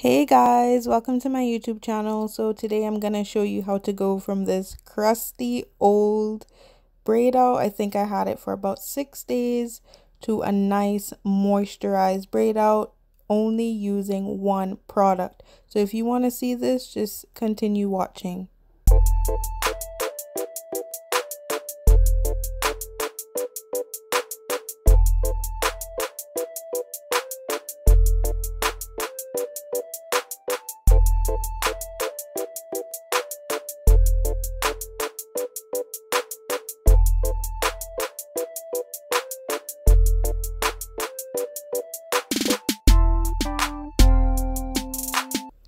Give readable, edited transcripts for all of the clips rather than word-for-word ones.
Hey guys, welcome to my YouTube channel. So today I'm gonna show you how to go from this crusty old braid out, I think I had it for about 6 days, to a nice moisturized braid out only using one product. So if you want to see this, just continue watching.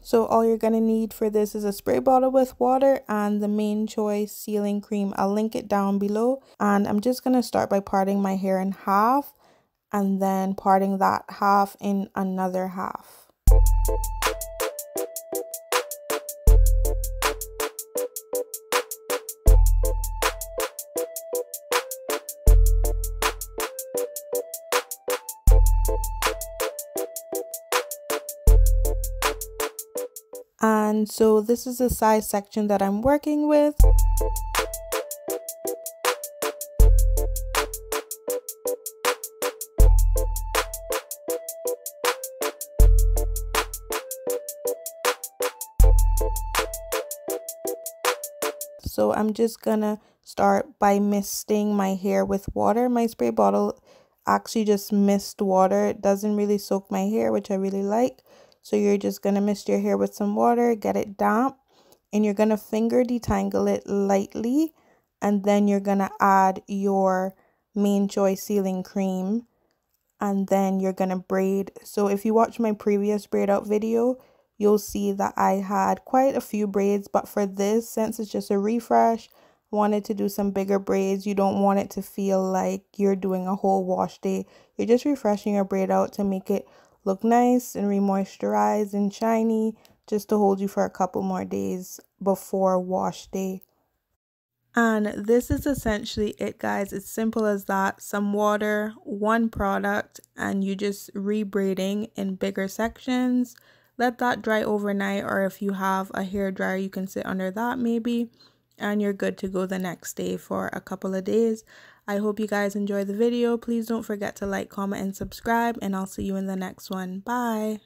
So all you're going to need for this is a spray bottle with water and the Mane Choice sealing cream. I'll link it down below. And I'm just going to start by parting my hair in half and then parting that half in another half. And so this is the size section that I'm working with. So I'm just gonna start by misting my hair with water. My spray bottle actually just mists water. It doesn't really soak my hair, which I really like. So you're just going to mist your hair with some water, get it damp, and you're going to finger detangle it lightly. And then you're going to add your Mane Choice sealing cream and then you're going to braid. So if you watch my previous braid out video, you'll see that I had quite a few braids. But for this, since it's just a refresh, wanted to do some bigger braids. You don't want it to feel like you're doing a whole wash day. You're just refreshing your braid out to make it look nice and re-moisturized and shiny, just to hold you for a couple more days before wash day. And this is essentially it, guys. It's simple as that. Some water, one product, and you just re-braiding in bigger sections. Let that dry overnight, or if you have a hair dryer, you can sit under that maybe, and you're good to go the next day for a couple of days. I hope you guys enjoy the video. Please don't forget to like, comment, and subscribe, and I'll see you in the next one. Bye.